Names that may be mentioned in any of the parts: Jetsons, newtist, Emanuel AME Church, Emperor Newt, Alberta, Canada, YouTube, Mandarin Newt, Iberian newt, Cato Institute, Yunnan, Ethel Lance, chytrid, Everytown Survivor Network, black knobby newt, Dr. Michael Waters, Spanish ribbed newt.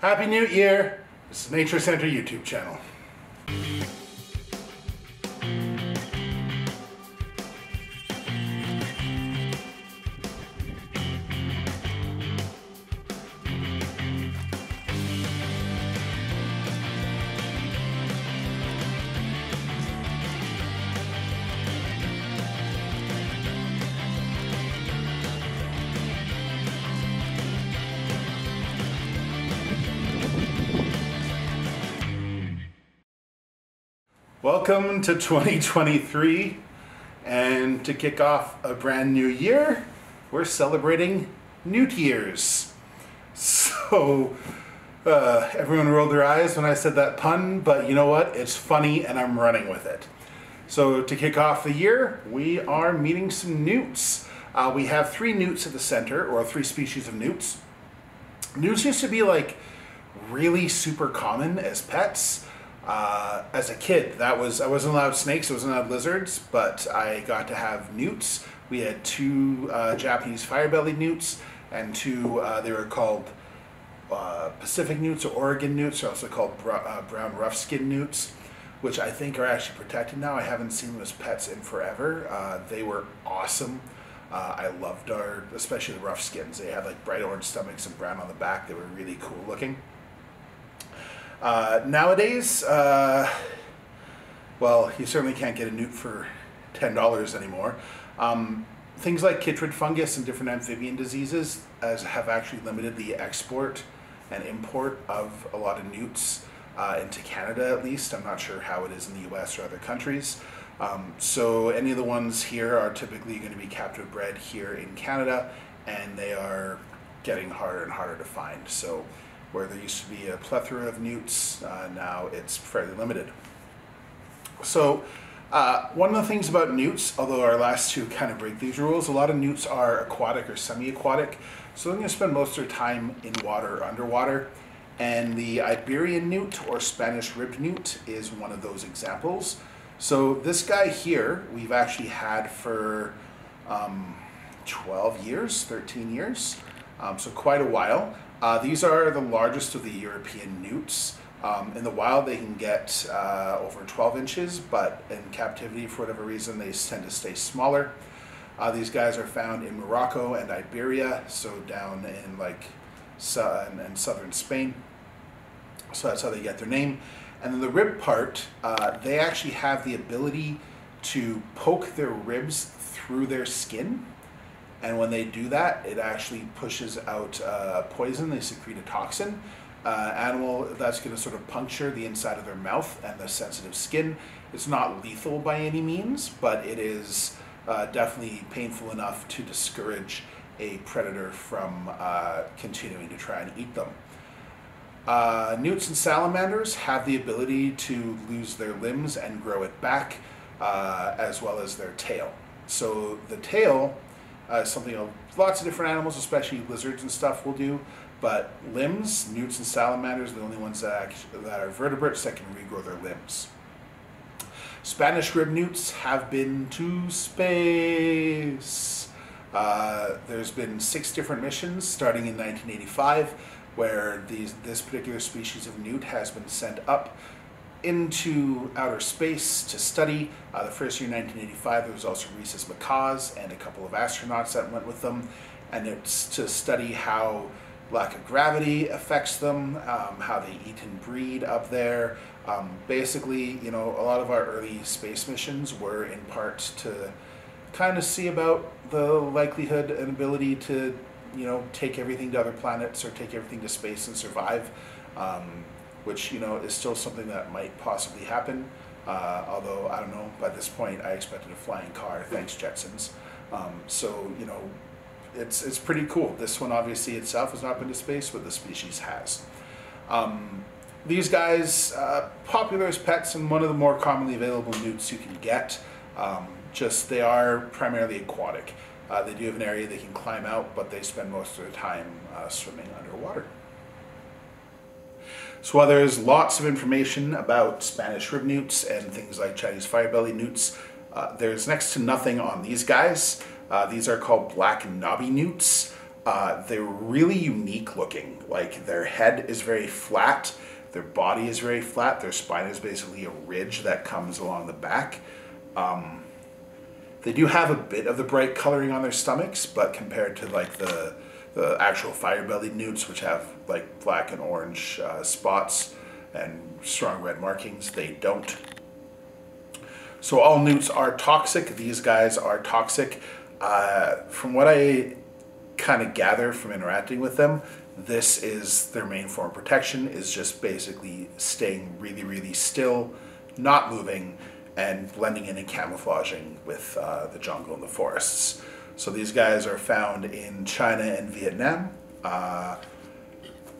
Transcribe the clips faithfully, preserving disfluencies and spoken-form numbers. Happy New Year! This is Nature Center YouTube channel. Welcome to twenty twenty-three, and to kick off a brand new year, we're celebrating Newt Years. So, uh, everyone rolled their eyes when I said that pun, but you know what? It's funny and I'm running with it. So to kick off the year, we are meeting some newts. Uh, we have three newts at the center, or three species of newts. Newts used to be like really super common as pets. Uh, as a kid, that was I wasn't allowed snakes, I wasn't allowed lizards, but I got to have newts. We had two uh, Japanese fire-bellied newts, and two, uh, they were called uh, Pacific newts or Oregon newts, they're also called br uh, brown rough-skinned newts, which I think are actually protected now. I haven't seen them as pets in forever. Uh, they were awesome. Uh, I loved our, especially the rough skins. They had like bright orange stomachs and brown on the back. They were really cool looking. Uh, nowadays, uh, well, you certainly can't get a newt for ten dollars anymore. Um, things like chytrid fungus and different amphibian diseases as have actually limited the export and import of a lot of newts uh, into Canada, at least. I'm not sure how it is in the U S or other countries. Um, so any of the ones here are typically going to be captive bred here in Canada, and they are getting harder and harder to find. So where there used to be a plethora of newts, uh, now it's fairly limited. So uh, one of the things about newts, although our last two kind of break these rules, a lot of newts are aquatic or semi-aquatic, so they're going to spend most of their time in water or underwater, and the Iberian newt or Spanish ribbed newt is one of those examples. So this guy here we've actually had for um, twelve years, thirteen years, um, so quite a while. Uh, these are the largest of the European newts. Um, in the wild they can get uh, over twelve inches, but in captivity for whatever reason they tend to stay smaller. Uh, these guys are found in Morocco and Iberia, so down in like southern and southern Spain. So that's how they get their name. And then the rib part, uh, they actually have the ability to poke their ribs through their skin. And when they do that, it actually pushes out uh, poison. They secrete a toxin. Uh, animal that's going to sort of puncture the inside of their mouth and the sensitive skin. It's not lethal by any means, but it is uh, definitely painful enough to discourage a predator from uh, continuing to try and eat them. Uh, newts and salamanders have the ability to lose their limbs and grow it back, uh, as well as their tail. So the tail, Uh, something of lots of different animals, especially lizards and stuff, will do. But limbs, newts and salamanders are the only ones that, actually, that are vertebrates that can regrow their limbs. Spanish ribbed newts have been to space. Uh, there's been six different missions starting in nineteen eighty-five where these, this particular species of newt has been sent up into outer space to study. Uh, the first year, nineteen eighty-five, there was also rhesus macaws and a couple of astronauts that went with them, and it's to study how lack of gravity affects them, um, how they eat and breed up there. Um, basically, you know, a lot of our early space missions were in part to kind of see about the likelihood and ability to, you know, take everything to other planets or take everything to space and survive. Um, which, you know, is still something that might possibly happen. Uh, although, I don't know, by this point I expected a flying car, thanks Jetsons. Um, so, you know, it's, it's pretty cool. This one obviously itself has not been to space, but the species has. Um, these guys, uh, popular as pets and one of the more commonly available newts you can get. Um, just, they are primarily aquatic. Uh, they do have an area they can climb out, but they spend most of their time uh, swimming underwater. So while there's lots of information about Spanish ribbed newts and things like Chinese fire-bellied newts, uh, there's next to nothing on these guys. Uh, these are called black knobby newts. Uh, they're really unique looking. Like, their head is very flat, their body is very flat, their spine is basically a ridge that comes along the back. Um, they do have a bit of the bright coloring on their stomachs, but compared to like the, the actual fire-bellied newts, which have like black and orange uh, spots and strong red markings, they don't. So all newts are toxic. These guys are toxic. Uh, from what I kind of gather from interacting with them, this is their main form of protection, is just basically staying really, really still, not moving, and blending in and camouflaging with uh, the jungle and the forests. So these guys are found in China and Vietnam. Uh,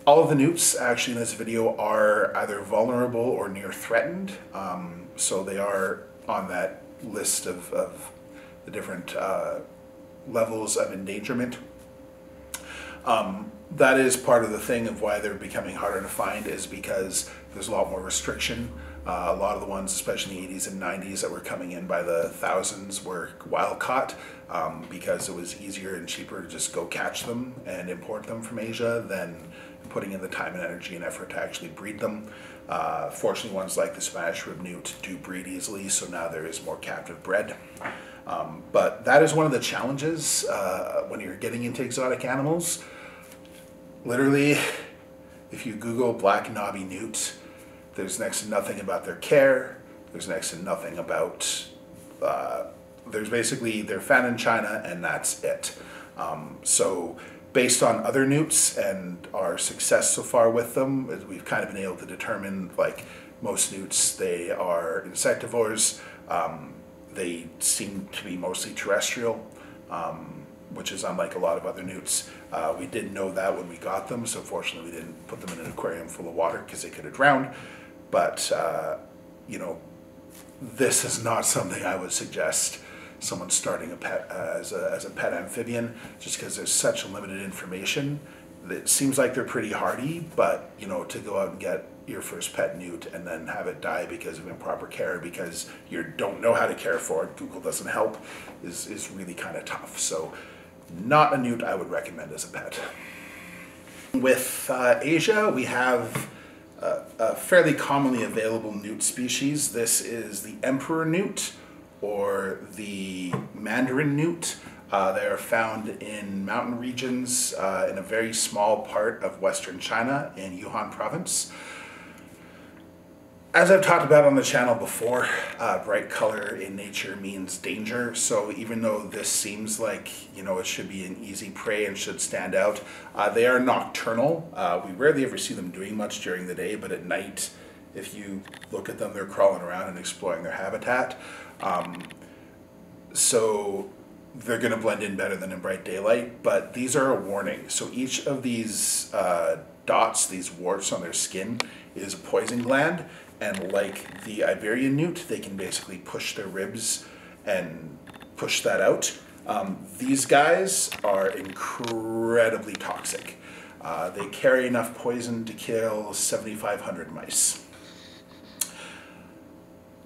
all of the newts actually in this video are either vulnerable or near threatened. Um, so they are on that list of, of the different uh, levels of endangerment. Um, that is part of the thing of why they're becoming harder to find, is because there's a lot more restriction. Uh, a lot of the ones, especially in the eighties and nineties, that were coming in by the thousands were wild caught, um, because it was easier and cheaper to just go catch them and import them from Asia than putting in the time and energy and effort to actually breed them. Uh, fortunately, ones like the Spanish ribbed newt do breed easily, so now there is more captive bred. Um, but that is one of the challenges uh, when you're getting into exotic animals. Literally, if you Google black knobby newt, there's next to nothing about their care. There's next to nothing about, uh, there's basically, they're found in China and that's it. Um, so based on other newts and our success so far with them, we've kind of been able to determine, like most newts, they are insectivores. Um, they seem to be mostly terrestrial, um, which is unlike a lot of other newts. Uh, we didn't know that when we got them, so fortunately we didn't put them in an aquarium full of water because they could have drowned. But, uh, you know, this is not something I would suggest someone starting a pet uh, as, a, as a pet amphibian, just because there's such limited information. It seems like they're pretty hardy, but, you know, to go out and get your first pet newt and then have it die because of improper care, because you don't know how to care for it, Google doesn't help, is, is really kind of tough. So not a newt I would recommend as a pet. With uh, Asia, we have a, a fairly commonly available newt species. This is the Emperor Newt, or the Mandarin Newt. Uh, they are found in mountain regions uh, in a very small part of western China in Yunnan province. As I've talked about on the channel before, uh, bright color in nature means danger, so even though this seems like, you know, it should be an easy prey and should stand out, uh, they are nocturnal. Uh, we rarely ever see them doing much during the day, but at night, if you look at them, they're crawling around and exploring their habitat. Um, so they're going to blend in better than in bright daylight, but these are a warning. So each of these uh, dots, these warts on their skin, is a poison gland, and like the Iberian newt, they can basically push their ribs and push that out. Um, these guys are incredibly toxic. Uh, they carry enough poison to kill seventy-five hundred mice.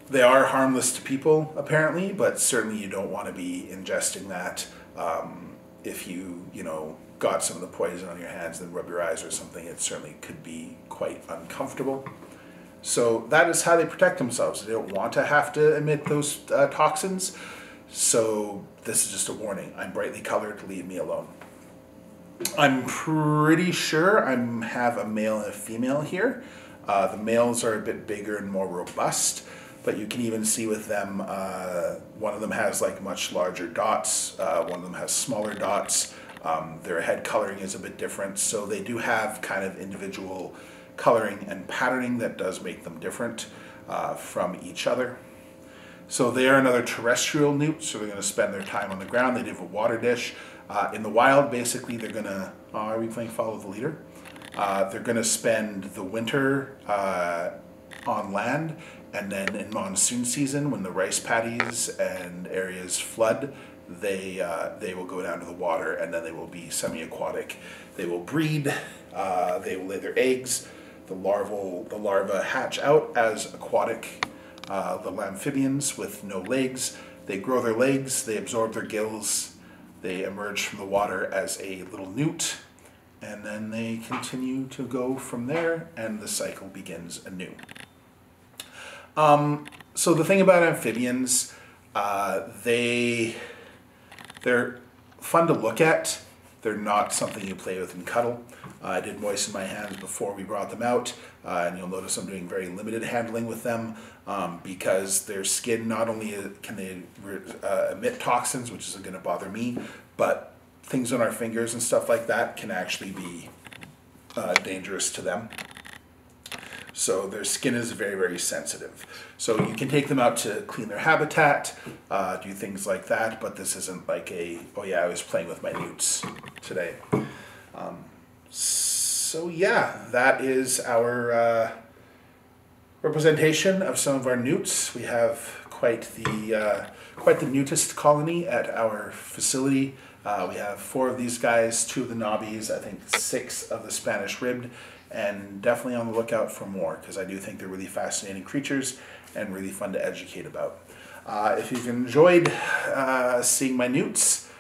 They are harmless to people, apparently, but certainly you don't want to be ingesting that. Um, if you, you know, got some of the poison on your hands and rub your eyes or something, it certainly could be quite uncomfortable. So that is how they protect themselves. They don't want to have to emit those uh, toxins. So this is just a warning. I'm brightly colored, leave me alone. I'm pretty sure I have a male and a female here. Uh, the males are a bit bigger and more robust, but you can even see with them, uh, one of them has like much larger dots, uh, one of them has smaller dots, um, their head coloring is a bit different, so they do have kind of individual coloring and patterning that does make them different uh, from each other. So they are another terrestrial newt, so they're going to spend their time on the ground. They do have a water dish. Uh, in the wild, basically, they're going to, oh, are we playing Follow the Leader? Uh, they're going to spend the winter uh, on land, and then in monsoon season, when the rice paddies and areas flood, they, uh, they will go down to the water, and then they will be semi-aquatic. They will breed, uh, they will lay their eggs, the, larval, the larvae hatch out as aquatic uh, little amphibians with no legs. They grow their legs, they absorb their gills, They emerge from the water as a little newt, and then they continue to go from there, and the cycle begins anew. Um, so the thing about amphibians, uh, they, they're fun to look at. They're not something you play with and cuddle. Uh, I did moisten my hands before we brought them out, uh, and you'll notice I'm doing very limited handling with them um, because their skin, not only can they uh, emit toxins, which isn't going to bother me, but things on our fingers and stuff like that can actually be uh, dangerous to them. So their skin is very, very sensitive. So you can take them out to clean their habitat, uh, do things like that, but this isn't like a, oh yeah, I was playing with my newts today. Um, so yeah, that is our uh, representation of some of our newts. We have quite the, uh, quite the newtist colony at our facility. Uh, we have four of these guys, two of the knobbies, I think six of the Spanish ribbed, and definitely on the lookout for more, because I do think they're really fascinating creatures and really fun to educate about. Uh, if you've enjoyed uh, seeing my newts,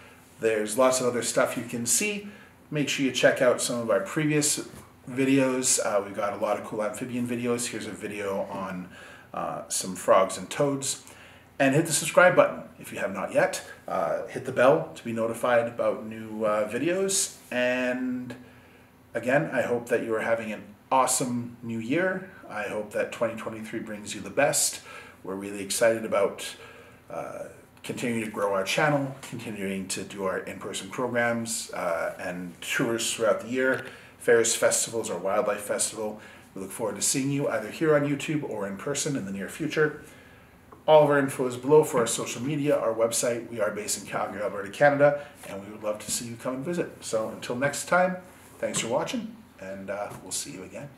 there's lots of other stuff you can see. Make sure you check out some of our previous videos. Uh, we've got a lot of cool amphibian videos. Here's a video on uh, some frogs and toads. And hit the subscribe button if you have not yet. Uh, hit the bell to be notified about new uh, videos. And again, I hope that you are having an awesome new year. I hope that twenty twenty-three brings you the best. We're really excited about uh, continuing to grow our channel, continuing to do our in-person programs uh, and tours throughout the year, fairs, festivals, our wildlife festival. We look forward to seeing you either here on YouTube or in person in the near future. All of our info is below for our social media, our website. We are based in Calgary, Alberta, Canada, and we would love to see you come and visit. So until next time, thanks for watching, and uh, we'll see you again.